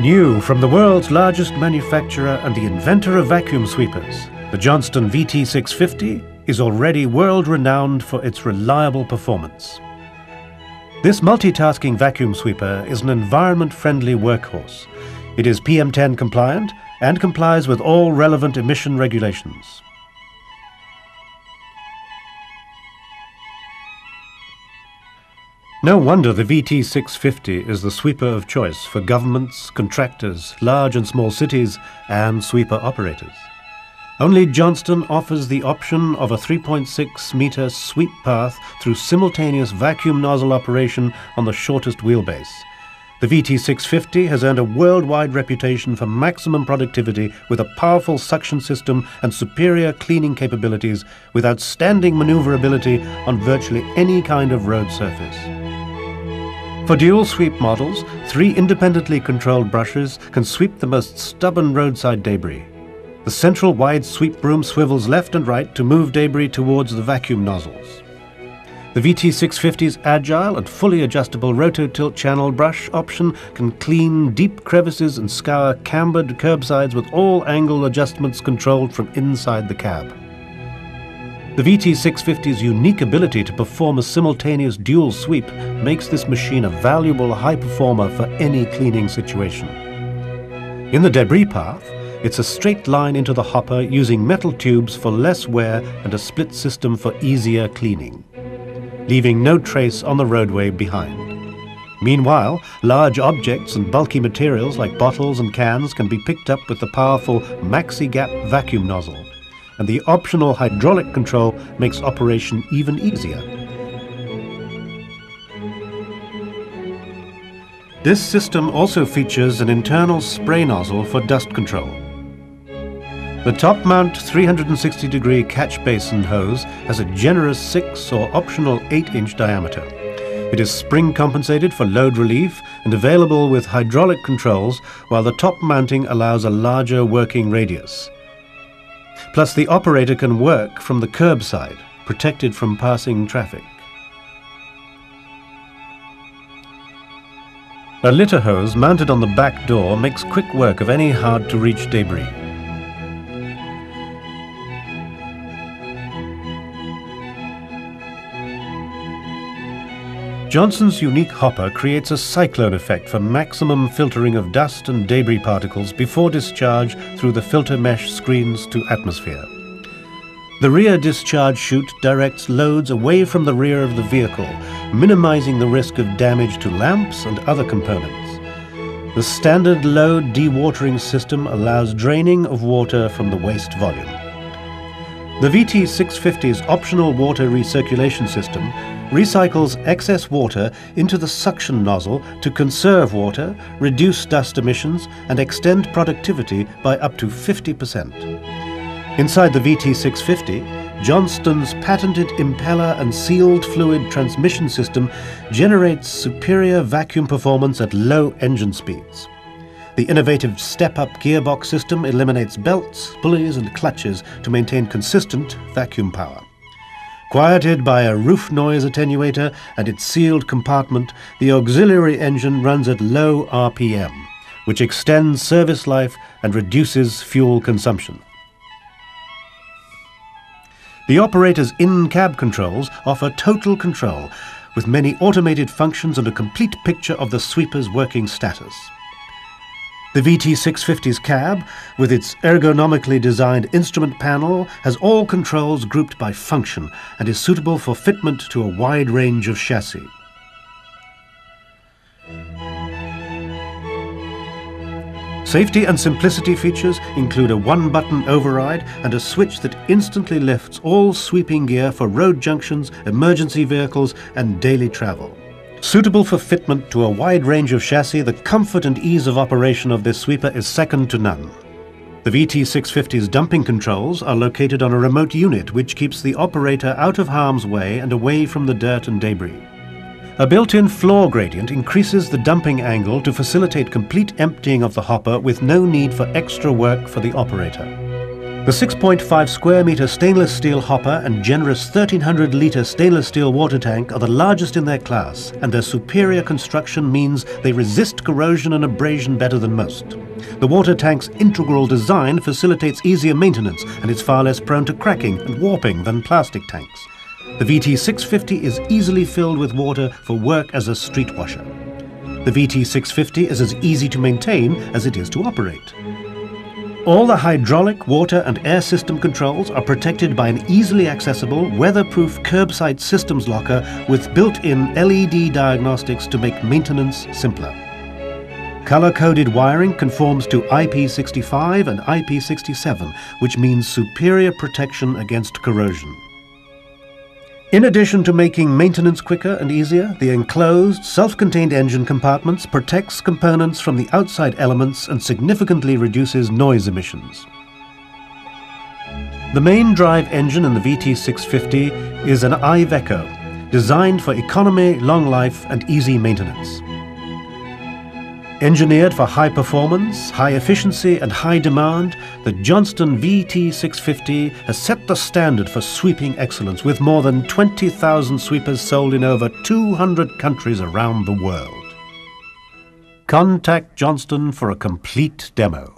New from the world's largest manufacturer and the inventor of vacuum sweepers, the Johnston VT650 is already world-renowned for its reliable performance. This multitasking vacuum sweeper is an environment-friendly workhorse. It is PM10 compliant and complies with all relevant emission regulations. No wonder the VT650 is the sweeper of choice for governments, contractors, large and small cities, and sweeper operators. Only Johnston offers the option of a 3.6-meter sweep path through simultaneous vacuum nozzle operation on the shortest wheelbase. The VT650 has earned a worldwide reputation for maximum productivity with a powerful suction system and superior cleaning capabilities with outstanding maneuverability on virtually any kind of road surface. For dual sweep models, 3 independently controlled brushes can sweep the most stubborn roadside debris. The central wide sweep broom swivels left and right to move debris towards the vacuum nozzles. The VT650's agile and fully adjustable roto-tilt channel brush option can clean deep crevices and scour cambered curbsides with all angle adjustments controlled from inside the cab. The VT650's unique ability to perform a simultaneous dual sweep makes this machine a valuable high performer for any cleaning situation. In the debris path, it's a straight line into the hopper using metal tubes for less wear and a split system for easier cleaning, leaving no trace on the roadway behind. Meanwhile, large objects and bulky materials like bottles and cans can be picked up with the powerful MaxiGap vacuum nozzle, and the optional hydraulic control makes operation even easier. This system also features an internal spray nozzle for dust control. The top-mount 360-degree catch basin hose has a generous 6 or optional 8-inch diameter. It is spring-compensated for load relief and available with hydraulic controls, while the top mounting allows a larger working radius. Plus, the operator can work from the curbside, protected from passing traffic. A litter hose mounted on the back door makes quick work of any hard-to-reach debris. Johnston's unique hopper creates a cyclone effect for maximum filtering of dust and debris particles before discharge through the filter mesh screens to atmosphere. The rear discharge chute directs loads away from the rear of the vehicle, minimizing the risk of damage to lamps and other components. The standard load dewatering system allows draining of water from the waste volume. The VT650's optional water recirculation system recycles excess water into the suction nozzle to conserve water, reduce dust emissions, and extend productivity by up to 50%. Inside the VT650, Johnston's patented impeller and sealed fluid transmission system generates superior vacuum performance at low engine speeds. The innovative step-up gearbox system eliminates belts, pulleys, and clutches to maintain consistent vacuum power. Quieted by a roof noise attenuator and its sealed compartment, the auxiliary engine runs at low RPM, which extends service life and reduces fuel consumption. The operator's in-cab controls offer total control, with many automated functions and a complete picture of the sweeper's working status. The VT650's cab, with its ergonomically designed instrument panel, has all controls grouped by function and is suitable for fitment to a wide range of chassis. Safety and simplicity features include a one-button override and a switch that instantly lifts all sweeping gear for road junctions, emergency vehicles, and daily travel. Suitable for fitment to a wide range of chassis, the comfort and ease of operation of this sweeper is second to none. The VT650's dumping controls are located on a remote unit which keeps the operator out of harm's way and away from the dirt and debris. A built-in floor gradient increases the dumping angle to facilitate complete emptying of the hopper with no need for extra work for the operator. The 6.5 square metre stainless steel hopper and generous 1300 litre stainless steel water tank are the largest in their class, and their superior construction means they resist corrosion and abrasion better than most. The water tank's integral design facilitates easier maintenance, and it's far less prone to cracking and warping than plastic tanks. The VT650 is easily filled with water for work as a street washer. The VT650 is as easy to maintain as it is to operate. All the hydraulic, water and air system controls are protected by an easily accessible, weatherproof curbside systems locker with built-in LED diagnostics to make maintenance simpler. Color-coded wiring conforms to IP65 and IP67, which means superior protection against corrosion. In addition to making maintenance quicker and easier, the enclosed, self-contained engine compartments protects components from the outside elements and significantly reduces noise emissions. The main drive engine in the VT650 is an iVECO, designed for economy, long life and easy maintenance. Engineered for high performance, high efficiency and high demand, the Johnston VT650 has set the standard for sweeping excellence, with more than 20,000 sweepers sold in over 200 countries around the world. Contact Johnston for a complete demo.